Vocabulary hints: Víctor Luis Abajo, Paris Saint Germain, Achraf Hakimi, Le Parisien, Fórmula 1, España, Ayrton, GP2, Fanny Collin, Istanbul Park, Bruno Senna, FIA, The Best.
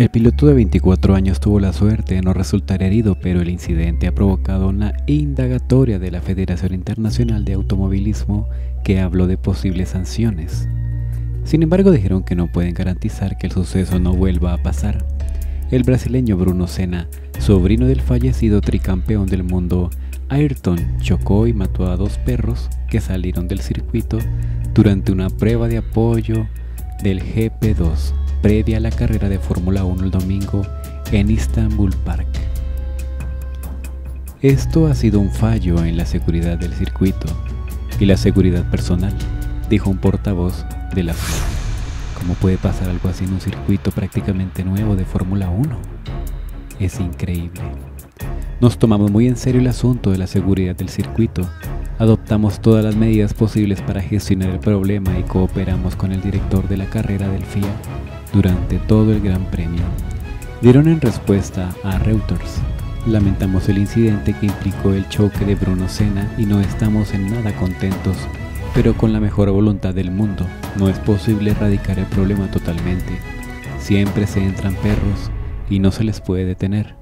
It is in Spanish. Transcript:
El piloto de 24 años tuvo la suerte de no resultar herido, pero el incidente ha provocado una indagatoria de la Federación Internacional de Automovilismo, que habló de posibles sanciones. Sin embargo, dijeron que no pueden garantizar que el suceso no vuelva a pasar. El brasileño Bruno Senna, sobrino del fallecido tricampeón del mundo Ayrton, chocó y mató a dos perros que salieron del circuito durante una prueba de apoyo del GP2. Previa a la carrera de Fórmula 1 el domingo en Istanbul Park. Esto ha sido un fallo en la seguridad del circuito y la seguridad personal, dijo un portavoz de la FIA. ¿Cómo puede pasar algo así en un circuito prácticamente nuevo de Fórmula 1? Es increíble. Nos tomamos muy en serio el asunto de la seguridad del circuito. Adoptamos todas las medidas posibles para gestionar el problema y cooperamos con el director de la carrera del FIA durante todo el Gran Premio, dieron en respuesta a Reuters. Lamentamos el incidente que implicó el choque de Bruno Senna y no estamos en nada contentos, pero con la mejor voluntad del mundo no es posible erradicar el problema totalmente. Siempre se entran perros y no se les puede detener.